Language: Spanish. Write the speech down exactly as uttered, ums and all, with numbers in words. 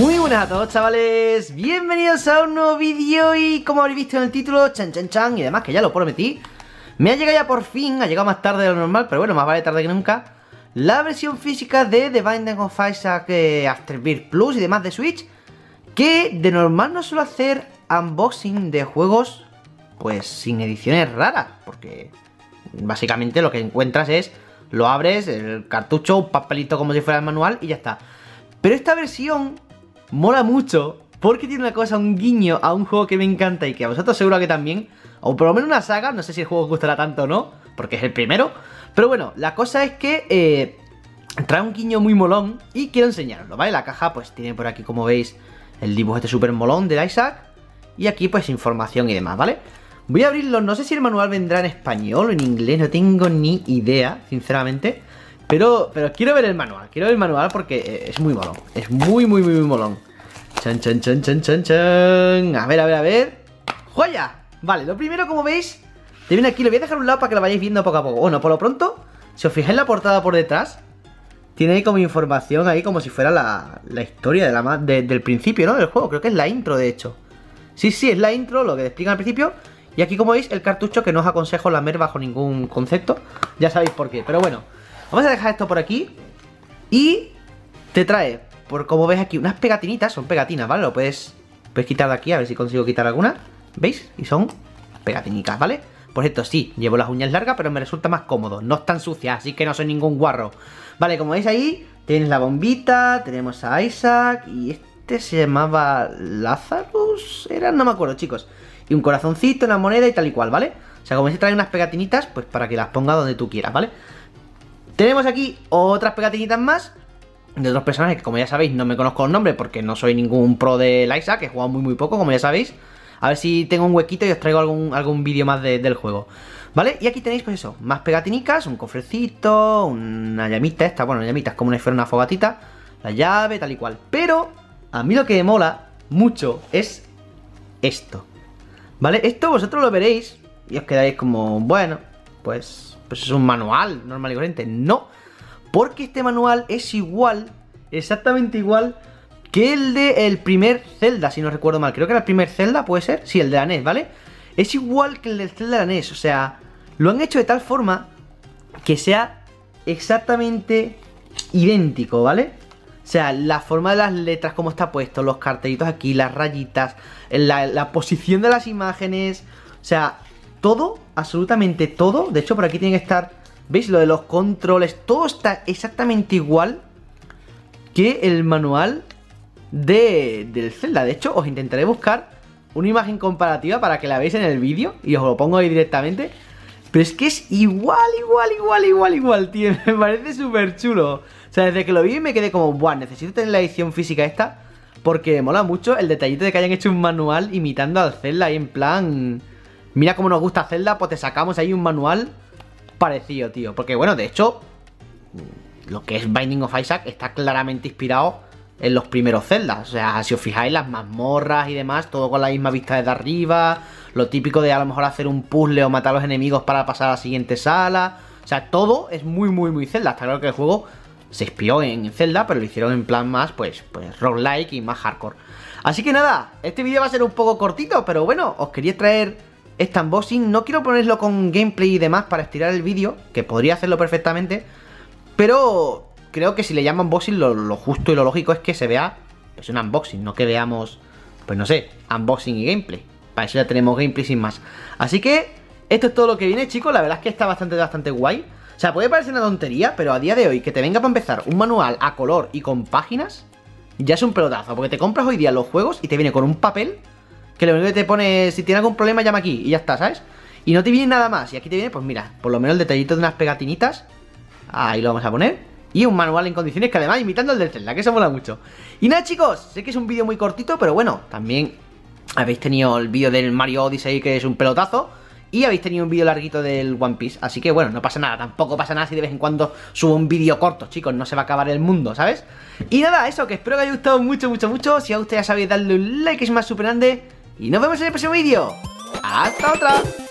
Muy buenas a todos, chavales, bienvenidos a un nuevo vídeo. Y como habréis visto en el título, chan chan chan y demás, que ya lo prometí, me ha llegado ya por fin, ha llegado más tarde de lo normal, pero bueno, más vale tarde que nunca, la versión física de The Binding of Isaac eh, Afterbirth Plus y demás de Switch, que de normal no suelo hacer unboxing de juegos pues sin ediciones raras, porque básicamente lo que encuentras es, lo abres, el cartucho, un papelito como si fuera el manual y ya está. Pero esta versión mola mucho porque tiene una cosa, un guiño a un juego que me encanta y que a vosotros seguro que también, o por lo menos una saga, no sé si el juego os gustará tanto o no, porque es el primero. Pero bueno, la cosa es que eh, trae un guiño muy molón y quiero enseñaroslo, ¿vale? La caja pues tiene por aquí, como veis, el dibujo este súper molón de Isaac y aquí pues información y demás, ¿vale? Voy a abrirlo, no sé si el manual vendrá en español o en inglés, no tengo ni idea, sinceramente. Pero, pero quiero ver el manual, quiero ver el manual porque es muy molón, es muy, muy, muy, muy molón. Chan, chan, chan, chan, chan, chan. A ver, a ver, a ver. ¡Joya! Vale, lo primero, como veis, te viene aquí, lo voy a dejar a un lado para que lo vayáis viendo poco a poco. Bueno, por lo pronto, si os fijáis en la portada por detrás, tiene ahí como información, ahí como si fuera la, la historia de la, de, del principio, ¿no? Del juego, creo que es la intro, de hecho. Sí, sí, es la intro, lo que te explican al principio. Y aquí, como veis, el cartucho, que no os aconsejo lamer bajo ningún concepto. Ya sabéis por qué, pero bueno. Vamos a dejar esto por aquí. Y te trae, por como ves aquí, unas pegatinitas. Son pegatinas, ¿vale? Lo puedes, puedes quitar de aquí, a ver si consigo quitar alguna. ¿Veis? Y son pegatinitas, ¿vale? Por cierto, sí, llevo las uñas largas, pero me resulta más cómodo. No están sucias, así que no soy ningún guarro. Vale, como veis ahí, tienes la bombita, tenemos a Isaac. Y este se llamaba Lazarus, era, no me acuerdo, chicos. Y un corazoncito, una moneda y tal y cual, ¿vale? O sea, como veis, trae unas pegatinitas, pues para que las ponga donde tú quieras, ¿vale? Tenemos aquí otras pegatinitas más de otros personajes que, como ya sabéis, no me conozco los nombres porque no soy ningún pro del Isaac, que he jugado muy muy poco, como ya sabéis. A ver si tengo un huequito y os traigo algún, algún vídeo más de, del juego, ¿vale? Y aquí tenéis, pues eso, más pegatinicas, un cofrecito, una llamita esta, bueno, una llamita es como si fuera una fogatita, la llave, tal y cual. Pero a mí lo que me mola mucho es esto, ¿vale? Esto vosotros lo veréis y os quedáis como, bueno, pues... pues es un manual normal y corriente. No, porque este manual es igual, exactamente igual que el de el primer Zelda, si no recuerdo mal. Creo que era el primer Zelda, ¿puede ser? Sí, el de la N E S, ¿vale? Es igual que el del Zelda de la N E S. O sea, lo han hecho de tal forma que sea exactamente idéntico, ¿vale? O sea, la forma de las letras, cómo está puesto, los cartelitos aquí, las rayitas, la, la posición de las imágenes. O sea, todo, absolutamente todo. De hecho, por aquí tiene que estar, ¿veis? Lo de los controles, todo está exactamente igual que el manual de, del Zelda. De hecho, os intentaré buscar una imagen comparativa para que la veáis en el vídeo y os lo pongo ahí directamente. Pero es que es igual, igual, igual, igual, igual, tío. Me parece súper chulo. O sea, desde que lo vi me quedé como, buah, necesito tener la edición física esta porque mola mucho el detallito de que hayan hecho un manual imitando al Zelda y en plan... mira cómo nos gusta Zelda, pues te sacamos ahí un manual parecido, tío. Porque bueno, de hecho, lo que es Binding of Isaac está claramente inspirado en los primeros Zeldas. O sea, si os fijáis, las mazmorras y demás, todo con la misma vista desde arriba. Lo típico de a lo mejor hacer un puzzle o matar a los enemigos para pasar a la siguiente sala. O sea, todo es muy, muy, muy Zelda. Está claro que el juego se inspiró en Zelda, pero lo hicieron en plan más, pues, pues roguelike y más hardcore. Así que nada, este vídeo va a ser un poco cortito, pero bueno, os quería traer este unboxing. No quiero ponerlo con gameplay y demás para estirar el vídeo, que podría hacerlo perfectamente, pero creo que si le llaman unboxing, lo, lo justo y lo lógico es que se vea pues un unboxing, no que veamos, pues no sé, unboxing y gameplay. Para eso ya tenemos gameplay sin más. Así que esto es todo lo que viene, chicos. La verdad es que está bastante, bastante guay. O sea, puede parecer una tontería, pero a día de hoy, que te venga para empezar un manual a color y con páginas, ya es un pelotazo, porque te compras hoy día los juegos y te viene con un papel que lo único que te pone, si tiene algún problema, llama aquí y ya está, ¿sabes? Y no te viene nada más. Y aquí te viene, pues mira, por lo menos el detallito de unas pegatinitas. Ahí lo vamos a poner. Y un manual en condiciones, que además imitando el del Zelda, que eso mola mucho. Y nada, chicos, sé que es un vídeo muy cortito, pero bueno, también habéis tenido el vídeo del Mario Odyssey, que es un pelotazo, y habéis tenido un vídeo larguito del One Piece. Así que bueno, no pasa nada, tampoco pasa nada si de vez en cuando subo un vídeo corto, chicos. No se va a acabar el mundo, ¿sabes? Y nada, eso, que espero que haya gustado mucho, mucho, mucho. Si a ustedes ya sabéis, darle un like, que es más super grande. Y nos vemos en el próximo vídeo. ¡Hasta otra!